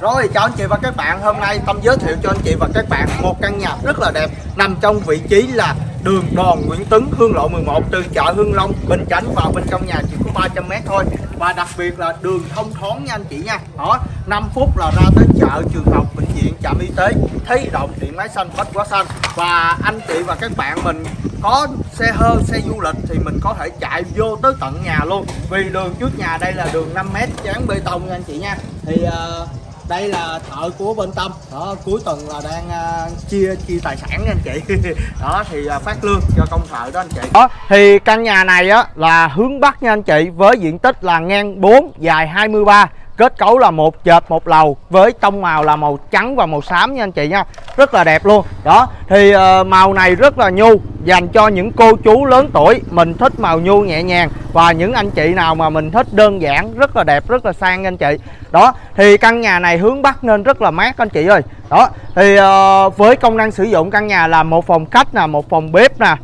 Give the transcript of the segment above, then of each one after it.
Rồi chào anh chị và các bạn, hôm nay Tâm giới thiệu cho anh chị và các bạn một căn nhà rất là đẹp nằm trong vị trí là đường Đồn Nguyễn Tuấn, Hương Lộ 11, từ chợ Hưng Long, Bình Chánh vào bên trong nhà chỉ có 300 m thôi. Và đặc biệt là đường thông thoáng nha anh chị nha. Đó, 5 phút là ra tới chợ, trường học, bệnh viện, trạm y tế, thấy động Điện Máy Xanh, Bách Hoá Xanh. Và anh chị và các bạn mình có xe hơi, xe du lịch thì mình có thể chạy vô tới tận nhà luôn. Vì đường trước nhà đây là đường 5 m dán bê tông nha anh chị nha. Thì đây là thợ của bên Tâm, đó, cuối tuần là đang chia tài sản nha anh chị. Đó thì phát lương cho công thợ đó anh chị. Đó thì căn nhà này á là hướng Bắc nha anh chị, với diện tích là ngang 4 dài 23, kết cấu là một chợp một lầu với tông màu là màu trắng và màu xám nha anh chị nha, rất là đẹp luôn. Đó thì màu này rất là nhu, dành cho những cô chú lớn tuổi, mình thích màu nhu nhẹ nhàng, và những anh chị nào mà mình thích đơn giản, rất là đẹp, rất là sang anh chị. Đó thì căn nhà này hướng Bắc nên rất là mát anh chị ơi. Đó thì với công năng sử dụng căn nhà là một phòng khách nè, một phòng bếp nè,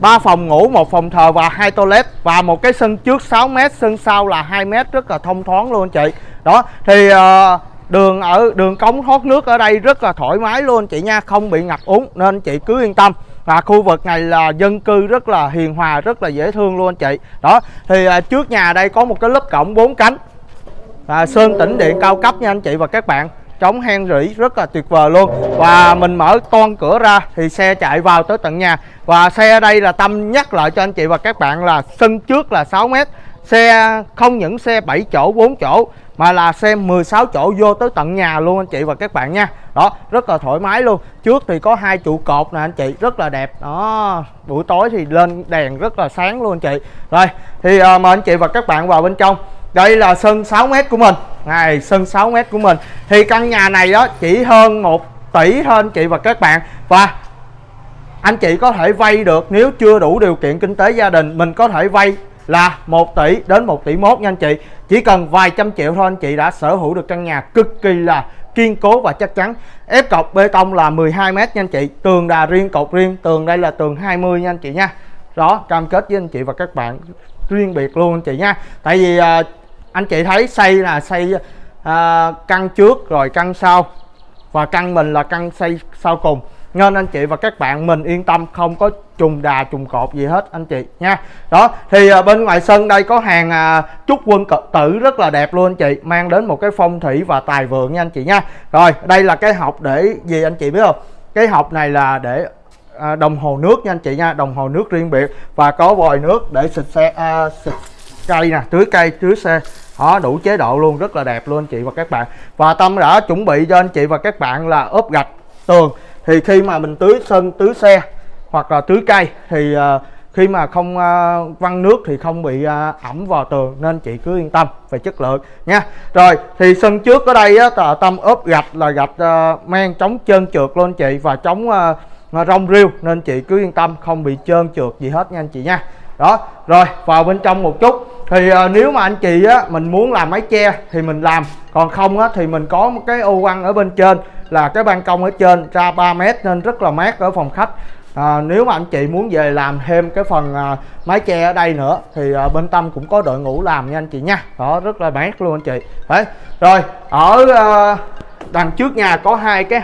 3 phòng ngủ, 1 phòng thờ và 2 toilet, và một cái sân trước 6 m, sân sau là 2 m, rất là thông thoáng luôn anh chị. Đó thì đường cống thoát nước ở đây rất là thoải mái luôn anh chị nha, không bị ngập úng nên chị cứ yên tâm. Và khu vực này là dân cư rất là hiền hòa, rất là dễ thương luôn anh chị. Đó thì trước nhà đây có một cái lớp cổng 4 cánh sơn tĩnh điện cao cấp nha anh chị và các bạn, chống hen rỉ rất là tuyệt vời luôn. Và mình mở toan cửa ra thì xe chạy vào tới tận nhà. Và xe ở đây là Tâm nhắc lại cho anh chị và các bạn là sân trước là 6 m, xe không những xe 7 chỗ 4 chỗ mà là xe 16 chỗ vô tới tận nhà luôn anh chị và các bạn nha. Đó rất là thoải mái luôn. Trước thì có 2 trụ cột nè anh chị, rất là đẹp. Đó buổi tối thì lên đèn rất là sáng luôn anh chị. Rồi thì mời anh chị và các bạn vào bên trong. Đây là sân 6 m của mình. Này, sân 6 m của mình. Thì căn nhà này đó chỉ hơn 1 tỷ thôi anh chị và các bạn. Và anh chị có thể vay được, nếu chưa đủ điều kiện kinh tế gia đình, mình có thể vay là 1 tỷ đến 1 tỷ mốt nha anh chị. Chỉ cần vài trăm triệu thôi anh chị đã sở hữu được căn nhà cực kỳ là kiên cố và chắc chắn. Ép cọc bê tông là 12 m nha anh chị. Tường đà riêng, cột riêng. Tường đây là tường 20 nha anh chị nha. Đó, cam kết với anh chị và các bạn riêng biệt luôn anh chị nha. Tại vì anh chị thấy xây là xây căn trước rồi căn sau, và căn mình là căn xây sau cùng, nên anh chị và các bạn mình yên tâm, không có trùng đà trùng cột gì hết anh chị nha. Đó thì bên ngoài sân đây có hàng trúc quân tử rất là đẹp luôn anh chị, mang đến một cái phong thủy và tài vượng nha anh chị nha. Rồi đây là cái hộp để gì anh chị biết không? Cái hộp này là để đồng hồ nước nha anh chị nha, đồng hồ nước riêng biệt, và có vòi nước để xịt xe xịt cây nè, tưới cây tưới xe. Đó, đủ chế độ luôn, rất là đẹp luôn anh chị và các bạn. Và Tâm đã chuẩn bị cho anh chị và các bạn là ốp gạch tường, thì khi mà mình tưới sân tưới xe hoặc là tưới cây thì khi mà không văng nước thì không bị ẩm vào tường, nên chị cứ yên tâm về chất lượng nha. Rồi thì sân trước ở đây á, Tâm ốp gạch là gạch men chống trơn trượt luôn anh chị, và chống rong rêu, nên chị cứ yên tâm không bị trơn trượt gì hết nha anh chị nha. Đó rồi vào bên trong một chút. Thì nếu mà anh chị á, mình muốn làm mái che thì mình làm, còn không á, thì mình có một cái ô quăng ở bên trên, là cái ban công ở trên ra 3 m, nên rất là mát ở phòng khách. Nếu mà anh chị muốn về làm thêm cái phần mái che ở đây nữa thì bên Tâm cũng có đội ngũ làm nha anh chị nha. Đó rất là mát luôn anh chị. Đấy. Rồi ở đằng trước nhà có 2 cái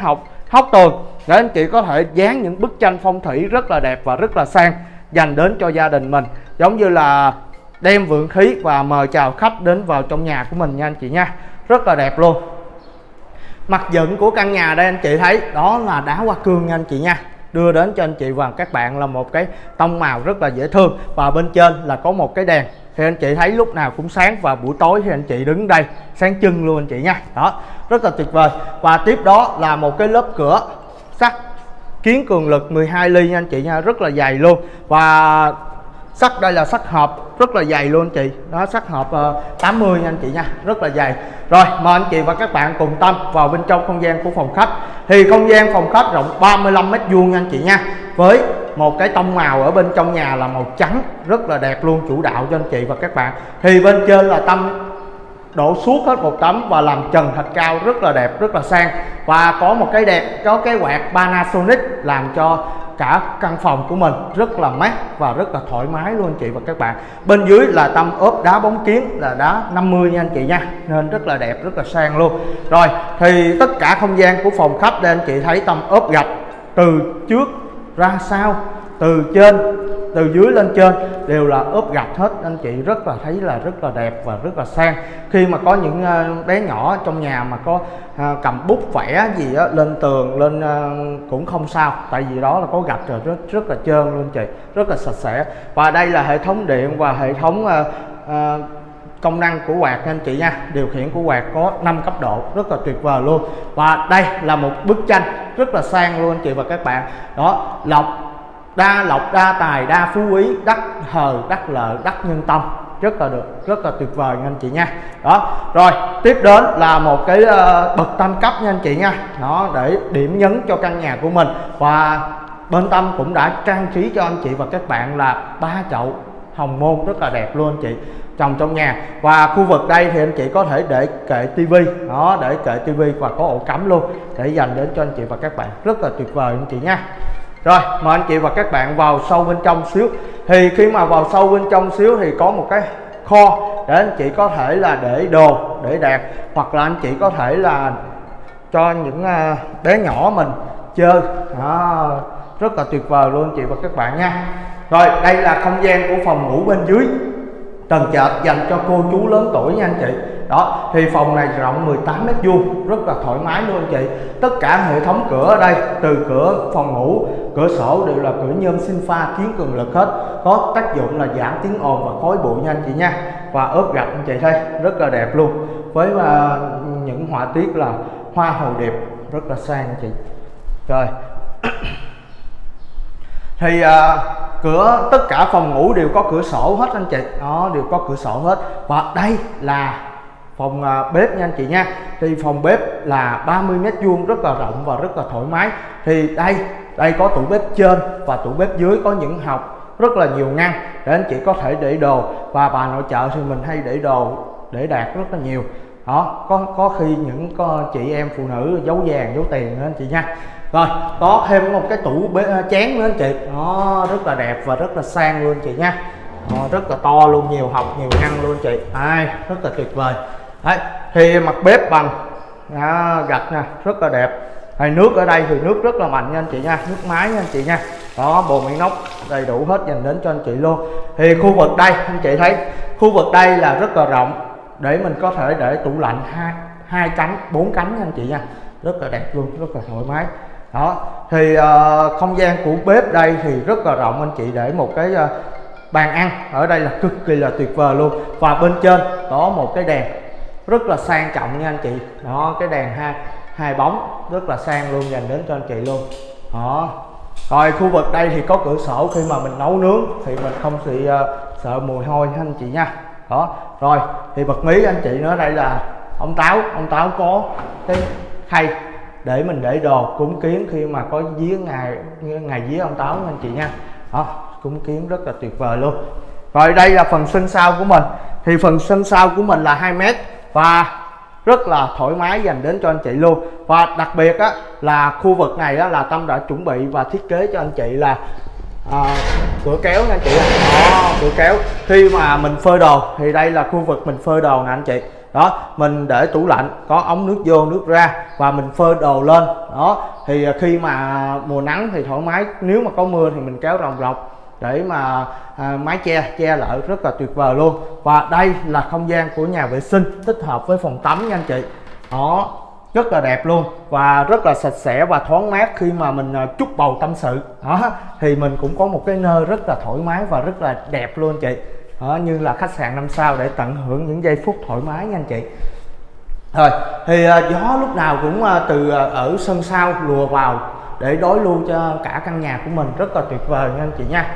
hốc tường để anh chị có thể dán những bức tranh phong thủy rất là đẹp và rất là sang, dành đến cho gia đình mình, giống như là đem vượng khí và mời chào khách đến vào trong nhà của mình nha anh chị nha. Rất là đẹp luôn. Mặt dựng của căn nhà đây anh chị thấy đó là đá hoa cương nha anh chị nha, đưa đến cho anh chị và các bạn là một cái tông màu rất là dễ thương. Và bên trên là có một cái đèn, thì anh chị thấy lúc nào cũng sáng, và buổi tối thì anh chị đứng đây sáng trưng luôn anh chị nha. Đó rất là tuyệt vời. Và tiếp đó là một cái lớp cửa sắt kiến cường lực 12 ly nha anh chị nha, rất là dày luôn. Và sắt đây là sắt hộp rất là dày luôn anh chị. Đó sắt hộp 80 nha anh chị nha, rất là dày. Rồi mời anh chị và các bạn cùng Tâm vào bên trong không gian của phòng khách. Thì không gian phòng khách rộng 35 m² nha anh chị nha, với một cái tông màu ở bên trong nhà là màu trắng, rất là đẹp luôn, chủ đạo cho anh chị và các bạn. Thì bên trên là Tâm đổ suốt hết một tấm và làm trần thạch cao, rất là đẹp, rất là sang. Và có một cái quạt Panasonic làm cho cả căn phòng của mình, rất là mát và rất là thoải mái luôn anh chị và các bạn. Bên dưới là tăm ốp đá bóng kiến, là đá 50 nha anh chị nha, nên rất là đẹp, rất là sang luôn. Rồi thì tất cả không gian của phòng khách đây anh chị thấy tăm ốp gạch từ trước ra sau, từ trên, từ dưới lên trên đều là ốp gạch hết anh chị, rất là thấy là rất là đẹp và rất là sang. Khi mà có những bé nhỏ trong nhà mà có cầm bút vẽ gì đó, lên tường lên cũng không sao, tại vì đó là có gạch rồi, rất là trơn luôn chị, rất là sạch sẽ. Và đây là hệ thống điện và hệ thống công năng của quạt anh chị nha, điều khiển của quạt có 5 cấp độ, rất là tuyệt vời luôn. Và đây là một bức tranh rất là sang luôn anh chị và các bạn. Đó, lộc đa tài đa phú quý, đắc hờ đắc lợi đắc nhân tâm, rất là được, rất là tuyệt vời nha anh chị nha. Đó, rồi tiếp đến là một cái bậc tam cấp nha anh chị nha, nó để điểm nhấn cho căn nhà của mình. Và bên Tâm cũng đã trang trí cho anh chị và các bạn là 3 chậu hồng môn rất là đẹp luôn anh chị, trồng trong nhà. Và khu vực đây thì anh chị có thể để kệ tivi, đó, để kệ tivi và có ổ cắm luôn để dành đến cho anh chị và các bạn, rất là tuyệt vời anh chị nha. Rồi mời anh chị và các bạn vào sâu bên trong xíu. Thì khi mà vào sâu bên trong xíu thì có một cái kho để anh chị có thể là để đồ, để đạc, hoặc là anh chị có thể là cho những bé nhỏ mình chơi. Đó, rất là tuyệt vời luôn anh chị và các bạn nha. Rồi đây là không gian của phòng ngủ bên dưới, tầng trệt dành cho cô chú lớn tuổi nha anh chị. Đó, thì phòng này rộng 18m2, rất là thoải mái luôn anh chị. Tất cả hệ thống cửa ở đây, từ cửa phòng ngủ, cửa sổ đều là cửa nhôm sinh pha kiến cường lực hết, có tác dụng là giảm tiếng ồn và khói bụi nha anh chị nha. Và ốp gạch anh chị thấy rất là đẹp luôn, với những họa tiết là hoa hồ điệp, rất là sang anh chị. Rồi thì cửa, tất cả phòng ngủ đều có cửa sổ hết anh chị, nó đều có cửa sổ hết. Và đây là phòng bếp nha anh chị nha. Thì phòng bếp là 30m2, rất là rộng và rất là thoải mái. Thì đây có tủ bếp trên và tủ bếp dưới, có những hộc rất là nhiều ngăn để anh chị có thể để đồ. Và bà nội trợ thì mình hay để đồ, để đạc rất là nhiều. Đó, có khi những chị em phụ nữ giấu vàng giấu tiền nữa anh chị nha. Rồi có thêm một cái tủ chén nữa anh chị, nó rất là đẹp và rất là sang luôn anh chị nha. Rất là to luôn, nhiều hộc nhiều ngăn luôn anh chị, rất là tuyệt vời. Đấy, thì mặt bếp bằng gạch nè, rất là đẹp. Thì nước ở đây thì nước rất là mạnh nha anh chị nha, nước máy nha anh chị nha. Đó, bồn inox đầy đủ hết dành đến cho anh chị luôn. Thì khu vực đây anh chị thấy, khu vực đây là rất là rộng để mình có thể để tủ lạnh hai cánh, 4 cánh nha anh chị nha, rất là đẹp luôn, rất là thoải mái. Đó, thì không gian của bếp đây thì rất là rộng anh chị, để một cái bàn ăn ở đây là cực kỳ là tuyệt vời luôn. Và bên trên có một cái đèn rất là sang trọng nha anh chị. Đó, cái đèn hai bóng rất là sang luôn, dành đến cho anh chị luôn. Đó, rồi khu vực đây thì có cửa sổ, khi mà mình nấu nướng thì mình không sợ mùi hôi ha anh chị nha. Đó, rồi thì bật mí anh chị nữa, đây là ông táo có cái khay để mình để đồ cúng kiến khi mà có vía ngày vía ông táo anh chị nha. Đó, cúng kiến rất là tuyệt vời luôn. Rồi đây là phần sân sau của mình, thì phần sân sau của mình là 2m và rất là thoải mái dành đến cho anh chị luôn. Và đặc biệt á, là khu vực này á, là Tâm đã chuẩn bị và thiết kế cho anh chị là cửa kéo nha anh chị. Đó, cửa kéo khi mà mình phơi đồ thì đây là khu vực mình phơi đồ nè anh chị. Đó, mình để tủ lạnh, có ống nước vô nước ra và mình phơi đồ lên. Đó, thì khi mà mùa nắng thì thoải mái, nếu mà có mưa thì mình kéo ròng rọc để mà mái che lại, rất là tuyệt vời luôn. Và đây là không gian của nhà vệ sinh tích hợp với phòng tắm nha anh chị. Đó, rất là đẹp luôn và rất là sạch sẽ và thoáng mát. Khi mà mình trút bầu tâm sự đó, thì mình cũng có một cái nơi rất là thoải mái và rất là đẹp luôn chị. Đó, như là khách sạn 5 sao để tận hưởng những giây phút thoải mái nha anh chị. Rồi thì gió lúc nào cũng từ ở sân sau lùa vào để đối lưu cho cả căn nhà của mình, rất là tuyệt vời nha anh chị nha.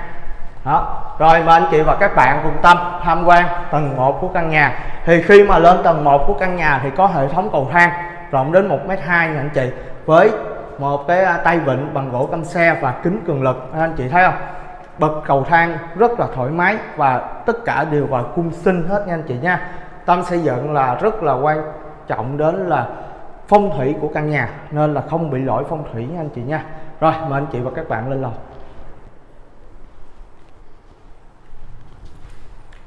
Đó, rồi mời anh chị và các bạn cùng Tâm tham quan tầng 1 của căn nhà. Thì khi mà lên tầng 1 của căn nhà thì có hệ thống cầu thang rộng đến 1m2 nha anh chị, với một cái tay vịn bằng gỗ căm xe và kính cường lực anh chị thấy không. Bậc cầu thang rất là thoải mái và tất cả đều vào cung sinh hết nha anh chị nha. Tâm xây dựng là rất là quan trọng đến là phong thủy của căn nhà, nên là không bị lỗi phong thủy nha anh chị nha. Rồi mời anh chị và các bạn lên lầu.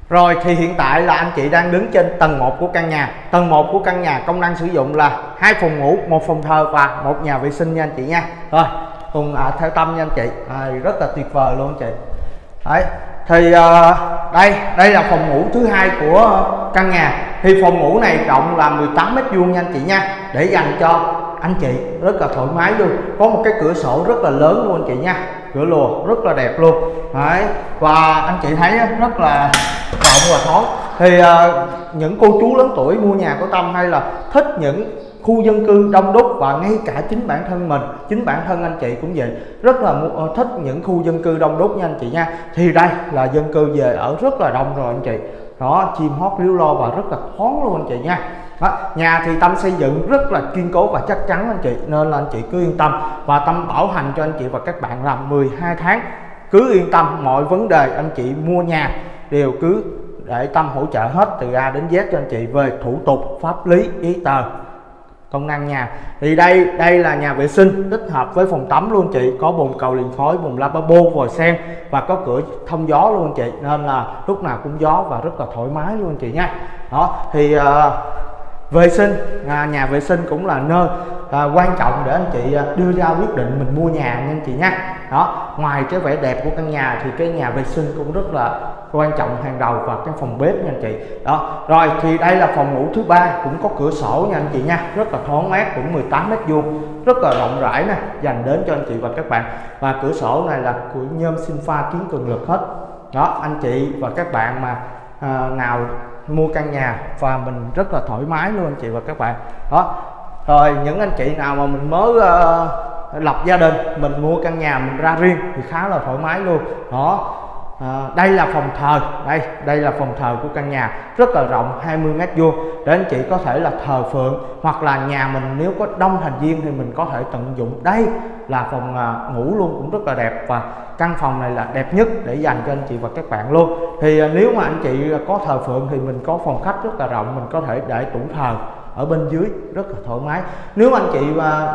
Rồi thì hiện tại là anh chị đang đứng trên tầng 1 của căn nhà. Tầng 1 của căn nhà công năng sử dụng là 2 phòng ngủ, 1 phòng thờ và 1 nhà vệ sinh nha anh chị nha. Rồi cùng theo tâm nha anh chị, rất là tuyệt vời luôn anh chị. Đấy, thì đây là phòng ngủ thứ 2 của căn nhà. Thì phòng ngủ này rộng là 18 m² nha anh chị nha, để dành cho anh chị rất là thoải mái luôn. Có một cái cửa sổ rất là lớn luôn anh chị nha, cửa lùa rất là đẹp luôn. Đấy, và anh chị thấy rất là rộng và thoáng. Thì những cô chú lớn tuổi mua nhà của Tâm hay là thích những khu dân cư đông đúc, và ngay cả chính bản thân mình, chính bản thân anh chị cũng vậy, rất là thích những khu dân cư đông đúc nha anh chị nha. Thì đây là dân cư về ở rất là đông rồi anh chị. Đó, chim hót líu lo và rất là thoáng luôn anh chị nha. Đó, nhà thì Tâm xây dựng rất là kiên cố và chắc chắn anh chị, nên là anh chị cứ yên tâm. Và Tâm bảo hành cho anh chị và các bạn làm 12 tháng. Cứ yên tâm, mọi vấn đề anh chị mua nhà đều cứ để Tâm hỗ trợ hết từ A đến Z cho anh chị, về thủ tục, pháp lý, giấy tờ, công năng nhà. Thì đây là nhà vệ sinh tích hợp với phòng tắm luôn chị, có bồn cầu liền khói, bồn lavabo, vòi sen và có cửa thông gió luôn chị, nên là lúc nào cũng gió và rất là thoải mái luôn chị nha. Đó thì vệ sinh, nhà vệ sinh cũng là nơi quan trọng để anh chị đưa ra quyết định mình mua nhà nha anh chị nha. Đó, ngoài cái vẻ đẹp của căn nhà thì cái nhà vệ sinh cũng rất là quan trọng hàng đầu, và cái phòng bếp nha anh chị. Đó, rồi thì đây là phòng ngủ thứ 3, cũng có cửa sổ nha anh chị nha, rất là thoáng mát, cũng 18 m², rất là rộng rãi nè, dành đến cho anh chị và các bạn. Và cửa sổ này là của nhôm sinh pha kiến cường lực hết. Đó, anh chị và các bạn mà nào mua căn nhà và mình rất là thoải mái luôn anh chị và các bạn. Đó, rồi những anh chị nào mà mình mới lập gia đình, mình mua căn nhà mình ra riêng thì khá là thoải mái luôn. Đó, đây là phòng thờ, đây là phòng thờ của căn nhà, rất là rộng, 20 m² để anh chị có thể là thờ phượng, hoặc là nhà mình nếu có đông thành viên thì mình có thể tận dụng. Đây là phòng ngủ luôn, cũng rất là đẹp, và căn phòng này là đẹp nhất để dành cho anh chị và các bạn luôn. Thì nếu mà anh chị có thờ phượng thì mình có phòng khách rất là rộng, mình có thể để tủ thờ ở bên dưới, rất là thoải mái. Nếu anh chị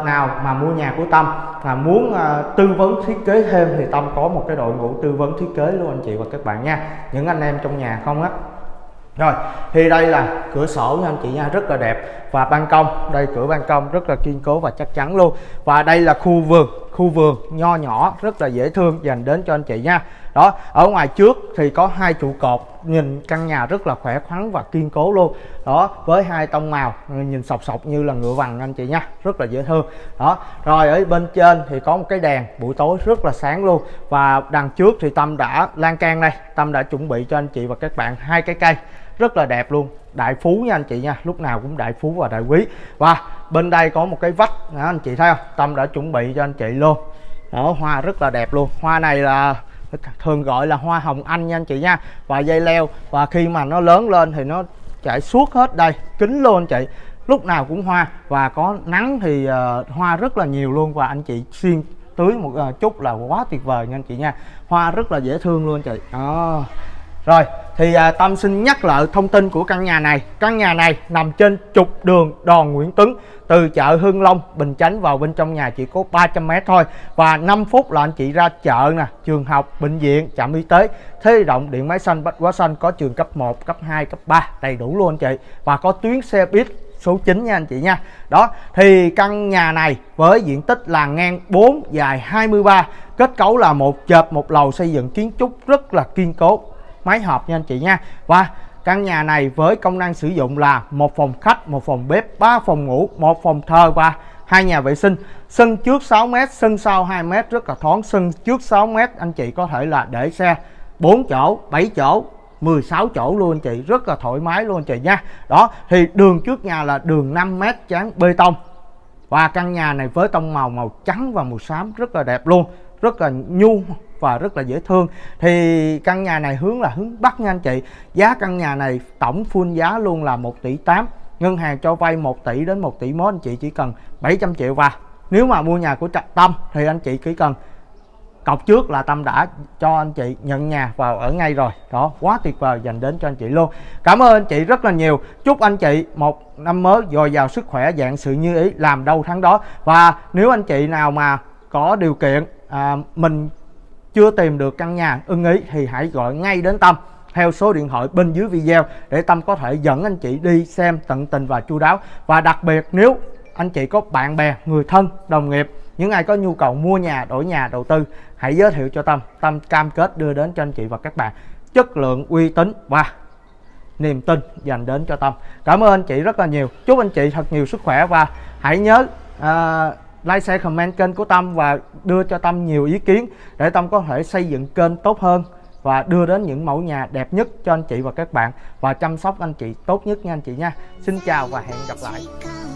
nào mà mua nhà của Tâm mà muốn tư vấn thiết kế thêm thì Tâm có một cái đội ngũ tư vấn thiết kế luôn anh chị và các bạn nha, những anh em trong nhà không á. Rồi thì đây là cửa sổ nha anh chị nha, rất là đẹp, và ban công, đây cửa ban công rất là kiên cố và chắc chắn luôn. Và đây là khu vườn, khu vườn nho nhỏ rất là dễ thương dành đến cho anh chị nha. Đó, ở ngoài trước thì có 2 trụ cột, nhìn căn nhà rất là khỏe khoắn và kiên cố luôn. Đó, với 2 tông màu, nhìn sọc sọc như là ngựa vằn anh chị nha, rất là dễ thương. Đó, rồi ở bên trên thì có một cái đèn buổi tối rất là sáng luôn. Và đằng trước thì Tâm đã lan can đây, Tâm đã chuẩn bị cho anh chị và các bạn 2 cái cây rất là đẹp luôn, đại phú nha anh chị nha, lúc nào cũng đại phú và đại quý. Và bên đây có một cái vách đó, anh chị thấy không, Tâm đã chuẩn bị cho anh chị luôn. Đó, hoa rất là đẹp luôn, hoa này là thường gọi là hoa hồng anh nha anh chị nha, và dây leo, và khi mà nó lớn lên thì nó chảy suốt hết đây, kính luôn anh chị, lúc nào cũng hoa. Và có nắng thì hoa rất là nhiều luôn, và anh chị xuyên tưới một chút là quá tuyệt vời nha anh chị nha, hoa rất là dễ thương luôn anh chị. Đó. Rồi thì Tâm xin nhắc lại thông tin của căn nhà này. Căn nhà này nằm trên trục đường Đòn Nguyễn Tuấn, từ chợ Hưng Long, Bình Chánh vào bên trong nhà chỉ có 300 m thôi, và 5 phút là anh chị ra chợ nè, trường học, bệnh viện, trạm y tế, thế động, Điện Máy Xanh, Bách Hoá Xanh, có trường cấp 1, cấp 2, cấp 3 đầy đủ luôn anh chị, và có tuyến xe buýt số 9 nha anh chị nha. Đó thì căn nhà này với diện tích là ngang 4 dài 23, kết cấu là 1 chợp 1 lầu, xây dựng kiến trúc rất là kiên cố, máy hộp nha anh chị nha. Và căn nhà này với công năng sử dụng là 1 phòng khách, 1 phòng bếp, 3 phòng ngủ, 1 phòng thờ và 2 nhà vệ sinh. Sân trước 6 m, sân sau 2 m, rất là thoáng. Sân trước 6 m anh chị có thể là để xe 4 chỗ, 7 chỗ, 16 chỗ luôn anh chị, rất là thoải mái luôn anh chị nha. Đó thì đường trước nhà là đường 5 m tráng bê tông, và căn nhà này với tông màu màu trắng và màu xám rất là đẹp luôn, rất là nhu và rất là dễ thương. Thì căn nhà này hướng là hướng Bắc nha anh chị. Giá căn nhà này tổng full giá luôn là 1,8 tỷ, ngân hàng cho vay 1 tỷ đến 1,1 tỷ, anh chị chỉ cần 700 triệu. Và nếu mà mua nhà của Tâm thì anh chị chỉ cần cọc trước là Tâm đã cho anh chị nhận nhà vào ở ngay rồi. Đó, quá tuyệt vời dành đến cho anh chị luôn. Cảm ơn anh chị rất là nhiều. Chúc anh chị một năm mới dồi dào sức khỏe, vạn sự như ý, làm đâu thắng đó. Và nếu anh chị nào mà có điều kiện mình chưa tìm được căn nhà ưng ý thì hãy gọi ngay đến Tâm theo số điện thoại bên dưới video để Tâm có thể dẫn anh chị đi xem tận tình và chu đáo. Và đặc biệt nếu anh chị có bạn bè, người thân, đồng nghiệp, những ai có nhu cầu mua nhà, đổi nhà, đầu tư, hãy giới thiệu cho Tâm. Tâm cam kết đưa đến cho anh chị và các bạn chất lượng, uy tín và niềm tin dành đến cho Tâm. Cảm ơn anh chị rất là nhiều. Chúc anh chị thật nhiều sức khỏe và hãy nhớ like, share, comment kênh của Tâm và đưa cho Tâm nhiều ý kiến để Tâm có thể xây dựng kênh tốt hơn và đưa đến những mẫu nhà đẹp nhất cho anh chị và các bạn và chăm sóc anh chị tốt nhất nha anh chị nha. Xin chào và hẹn gặp lại.